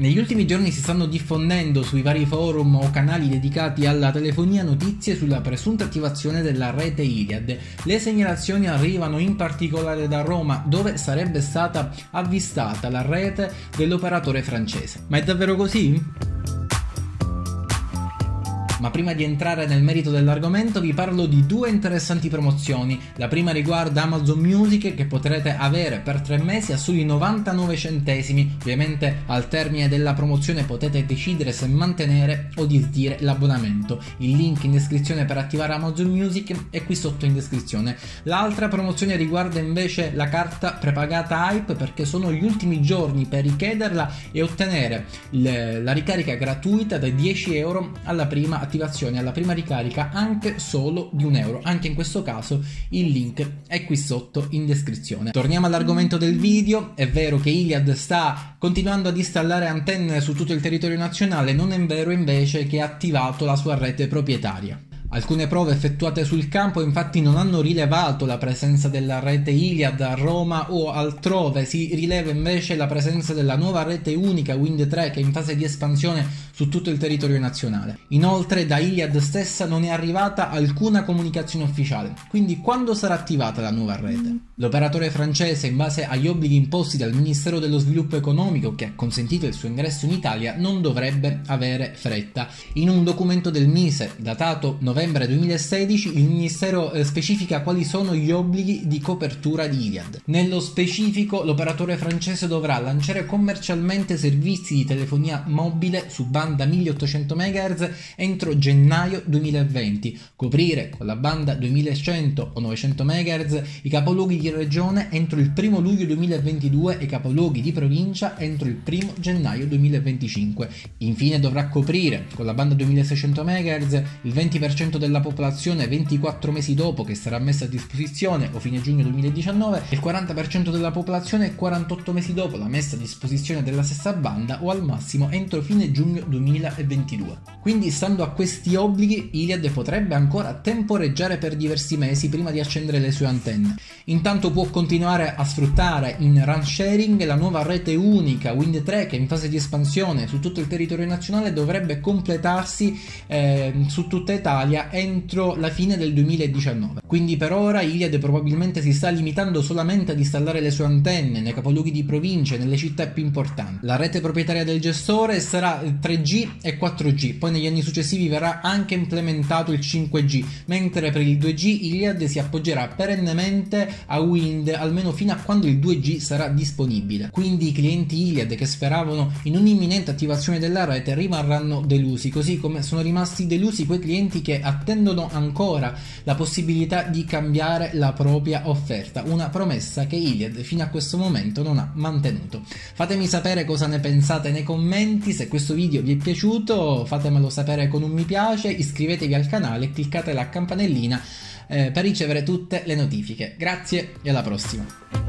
Negli ultimi giorni si stanno diffondendo sui vari forum o canali dedicati alla telefonia notizie sulla presunta attivazione della rete Iliad. Le segnalazioni arrivano in particolare da Roma, dove sarebbe stata avvistata la rete dell'operatore francese. Ma è davvero così? Ma prima di entrare nel merito dell'argomento vi parlo di due interessanti promozioni. La prima riguarda Amazon Music, che potrete avere per 3 mesi a soli 99 centesimi. Ovviamente al termine della promozione potete decidere se mantenere o disdire l'abbonamento. Il link in descrizione per attivare Amazon Music è qui sotto in descrizione. L'altra promozione riguarda invece la carta prepagata Hype, perché sono gli ultimi giorni per richiederla e ottenere la ricarica gratuita da 10 euro alla prima attività. Alla prima ricarica anche solo di 1 euro. Anche in questo caso il link è qui sotto in descrizione. Torniamo all'argomento del video. È vero che Iliad sta continuando ad installare antenne su tutto il territorio nazionale, non è vero invece che ha attivato la sua rete proprietaria. Alcune prove effettuate sul campo infatti non hanno rilevato la presenza della rete Iliad a Roma o altrove. Si rileva invece la presenza della nuova rete unica WindTre, che è in fase di espansione su tutto il territorio nazionale. Inoltre da Iliad stessa non è arrivata alcuna comunicazione ufficiale, quindi quando sarà attivata la nuova rete? L'operatore francese, in base agli obblighi imposti dal Ministero dello Sviluppo Economico, che ha consentito il suo ingresso in Italia, non dovrebbe avere fretta. In un documento del MISE datato novembre 2016 il ministero specifica quali sono gli obblighi di copertura di Iliad. Nello specifico, l'operatore francese dovrà lanciare commercialmente servizi di telefonia mobile su banda 1800 MHz entro gennaio 2020, coprire con la banda 2100 o 900 MHz i capoluoghi di regione entro il 1 luglio 2022 e i capoluoghi di provincia entro il 1 gennaio 2025. Infine dovrà coprire con la banda 2600 MHz il 20% della popolazione 24 mesi dopo che sarà messa a disposizione o fine giugno 2019 e il 40% della popolazione 48 mesi dopo la messa a disposizione della stessa banda o al massimo entro fine giugno 2022. Quindi stando a questi obblighi Iliad potrebbe ancora temporeggiare per diversi mesi prima di accendere le sue antenne. Intanto può continuare a sfruttare in run sharing la nuova rete unica WindTre, che in fase di espansione su tutto il territorio nazionale dovrebbe completarsi su tutta Italia entro la fine del 2019. Quindi per ora Iliad probabilmente si sta limitando solamente ad installare le sue antenne nei capoluoghi di provincia e nelle città più importanti. La rete proprietaria del gestore sarà 3G e 4G, poi negli anni successivi verrà anche implementato il 5G, mentre per il 2G Iliad si appoggerà perennemente a Wind, almeno fino a quando il 2G sarà disponibile. Quindi i clienti Iliad che speravano in un'imminente attivazione della rete rimarranno delusi, così come sono rimasti delusi quei clienti che attendono ancora la possibilità di cambiare la propria offerta, una promessa che Iliad fino a questo momento non ha mantenuto. Fatemi sapere cosa ne pensate nei commenti. Se questo video vi è piaciuto fatemelo sapere con un mi piace, iscrivetevi al canale e cliccate la campanellina per ricevere tutte le notifiche. Grazie e alla prossima.